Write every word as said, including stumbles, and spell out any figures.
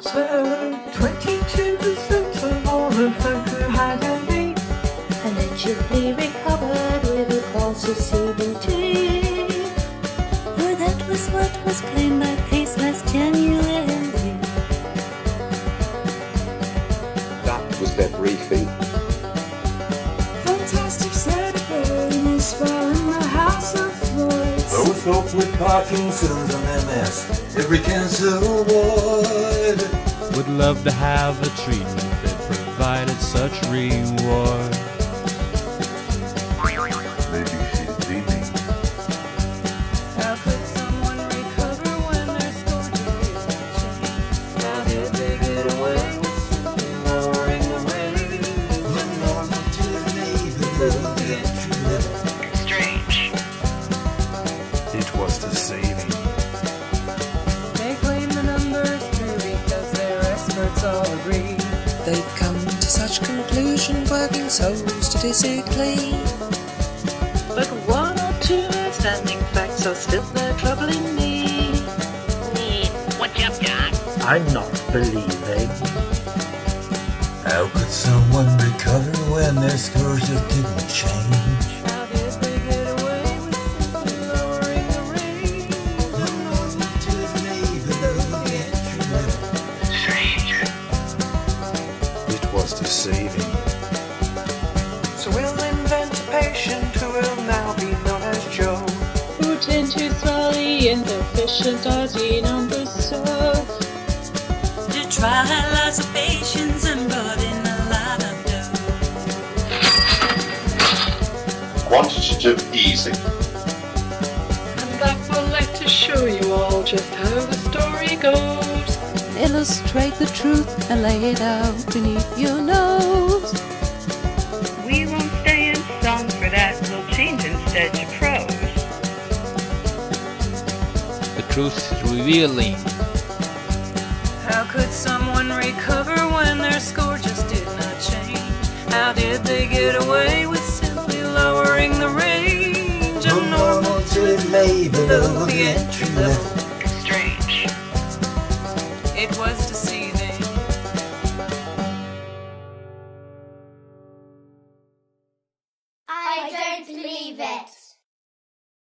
So twenty-two percent of all the folk who had a name allegedly recovered with a course of C B T. For that was what was claimed by PACE last January. That was their briefing. Fantastic setting is found in the House of Lords. Both folk with Parkinson's and M S, every cancer ward would love to have a treatment that provided such reward. Maybe she's dreaming. How could someone recover when their score is changed? How did they get away with something boring away? When normal to the neighbor, strange. It was the saving. All agree. They come to such conclusion, working so statistically. But one or two outstanding facts are still there troubling me. Me, what you got? I'm not believing. How could someone recover when their scores just didn't change? To saving. So we'll invent a patient who will now be known as Joe, who tend to slowly and deficient R D numbers so to try lots of patients and brought in a lot of dough. Quantitative easing. And that will like to show you all just how the story goes. Illustrate the truth and lay it out beneath your nose. We won't stay in song for that, we'll change instead to prose. The truth is revealing. How could someone recover when their score just did not change? How did they get away with simply lowering the range? From no normal to the lay below the entry level. It was